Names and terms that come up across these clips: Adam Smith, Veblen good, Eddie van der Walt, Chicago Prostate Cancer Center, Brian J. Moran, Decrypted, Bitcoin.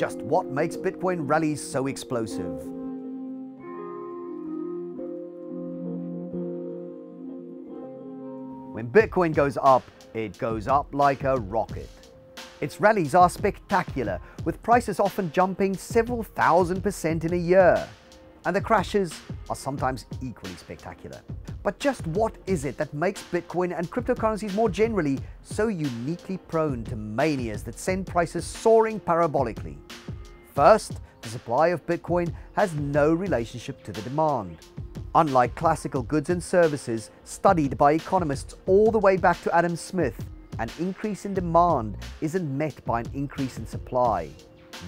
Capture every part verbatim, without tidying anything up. Just what makes Bitcoin rallies so explosive? When Bitcoin goes up, it goes up like a rocket. Its rallies are spectacular, with prices often jumping several thousand percent in a year. And the crashes are sometimes equally spectacular. But just what is it that makes Bitcoin and cryptocurrencies more generally so uniquely prone to manias that send prices soaring parabolically? First, the supply of Bitcoin has no relationship to the demand. Unlike classical goods and services studied by economists all the way back to Adam Smith, an increase in demand isn't met by an increase in supply.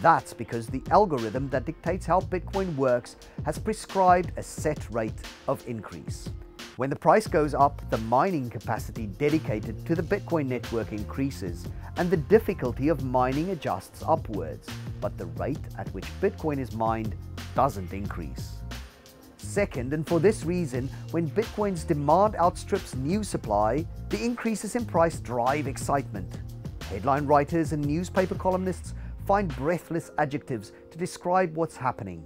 That's because the algorithm that dictates how Bitcoin works has prescribed a set rate of increase. When the price goes up, the mining capacity dedicated to the Bitcoin network increases, and the difficulty of mining adjusts upwards, but the rate at which Bitcoin is mined doesn't increase. Second, and for this reason, when Bitcoin's demand outstrips new supply, the increases in price drive excitement. Headline writers and newspaper columnists find breathless adjectives to describe what's happening.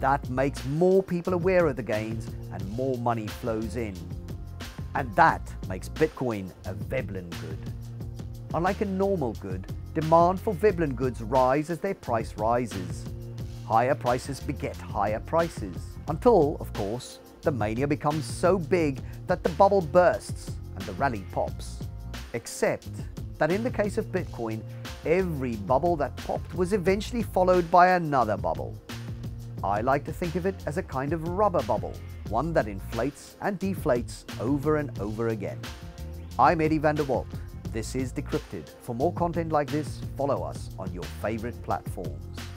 That makes more people aware of the gains and more money flows in. And that makes Bitcoin a Veblen good. Unlike a normal good, demand for Veblen goods rise as their price rises. Higher prices beget higher prices, until, of course, the mania becomes so big that the bubble bursts and the rally pops. Except that in the case of Bitcoin, every bubble that popped was eventually followed by another bubble. I like to think of it as a kind of rubber bubble, one that inflates and deflates over and over again. I'm Eddie van der Walt. This is Decrypted. For more content like this, follow us on your favorite platforms.